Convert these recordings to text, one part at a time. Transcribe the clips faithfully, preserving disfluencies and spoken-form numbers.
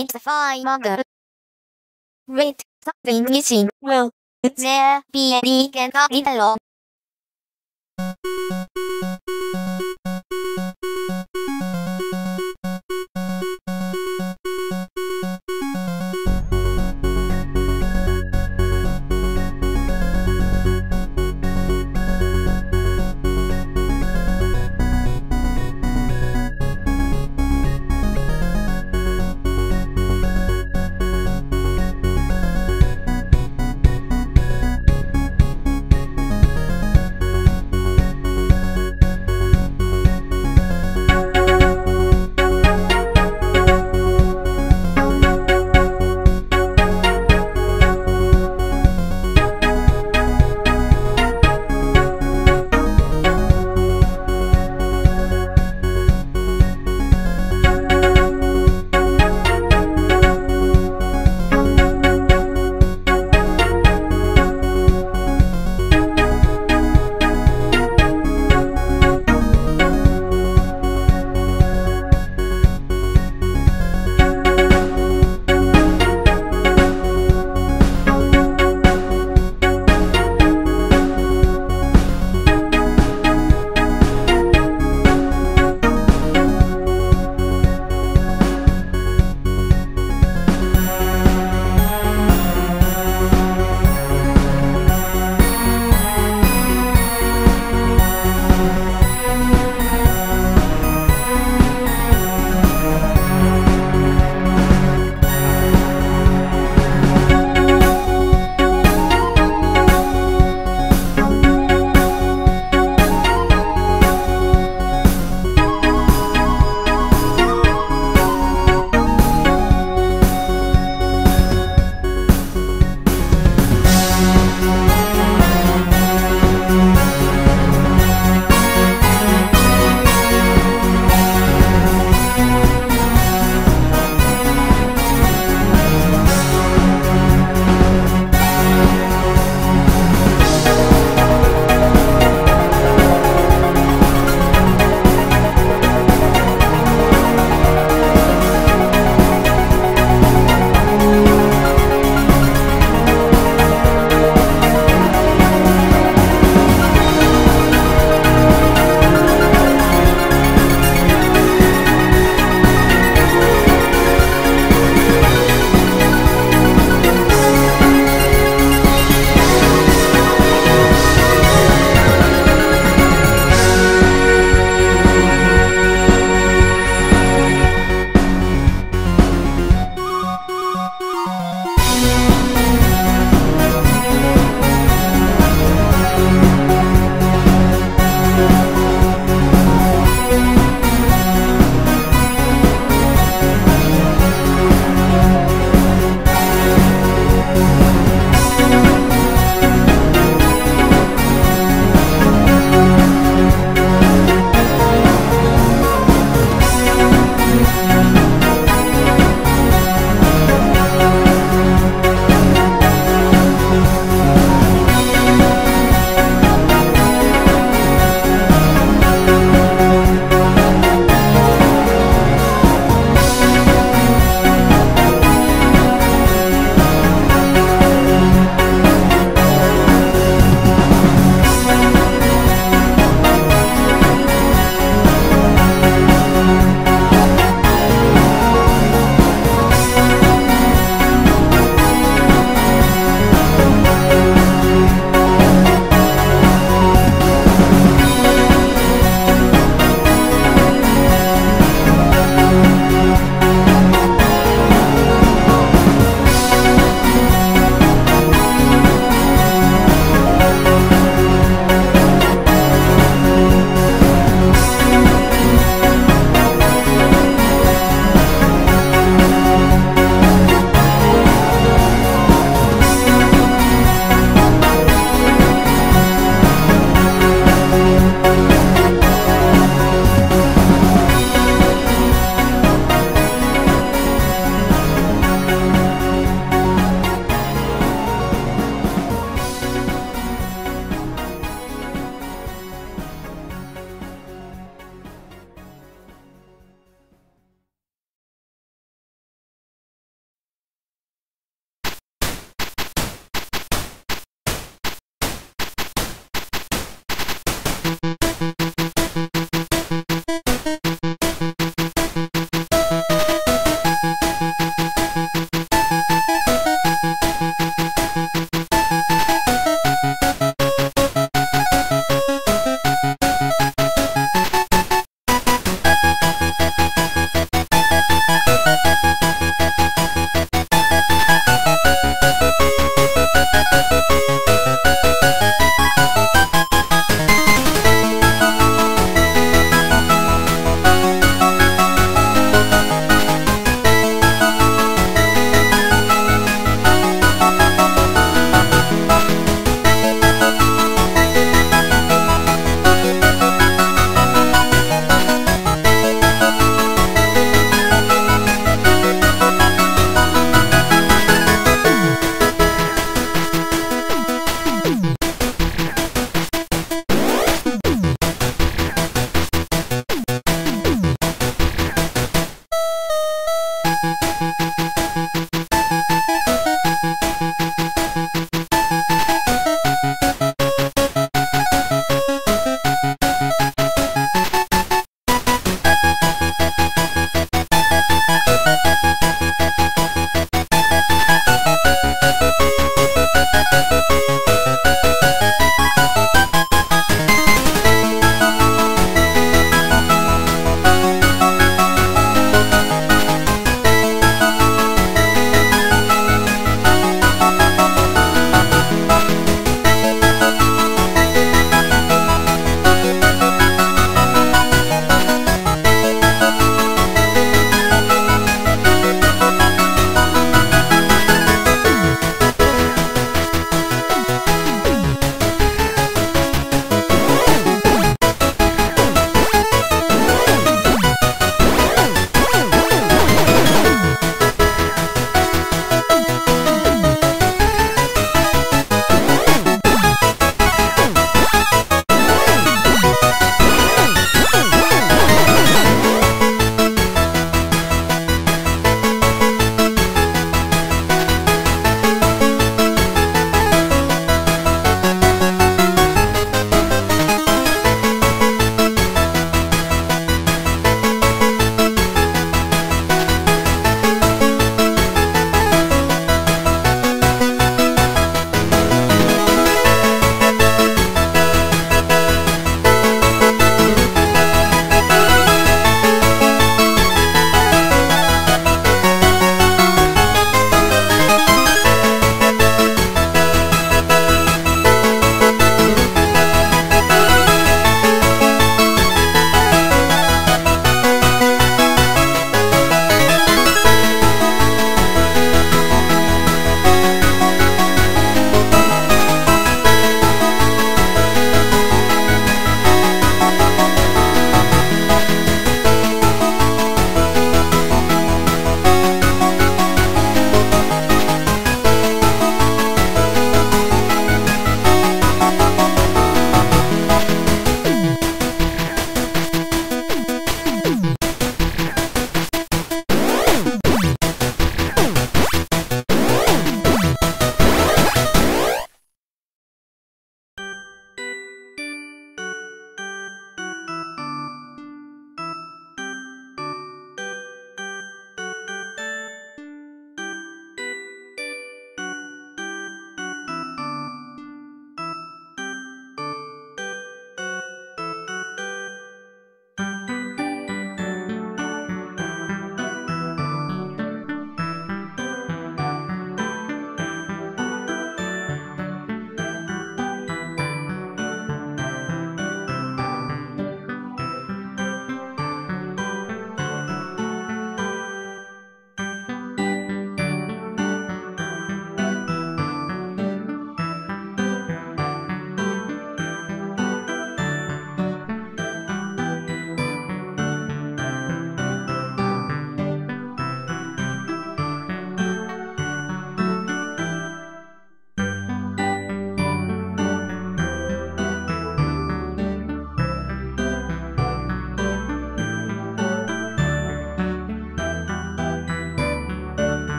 It's fine, Mother. Wait, something missing. Well, there P M D E can cut it along. We'll be right back.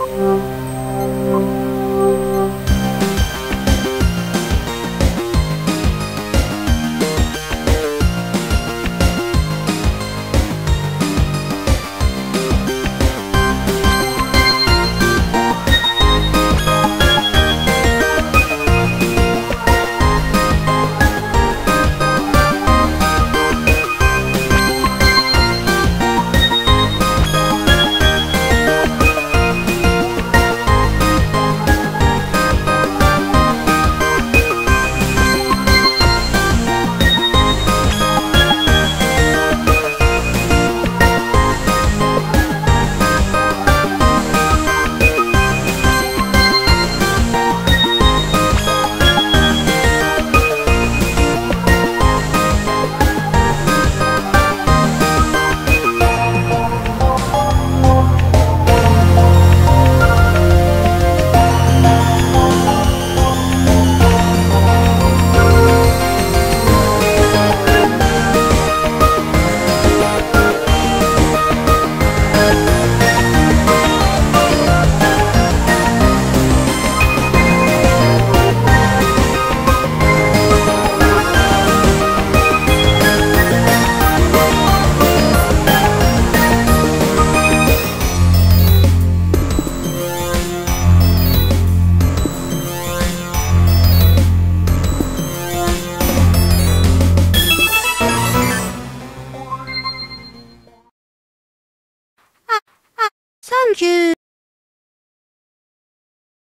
Thank you.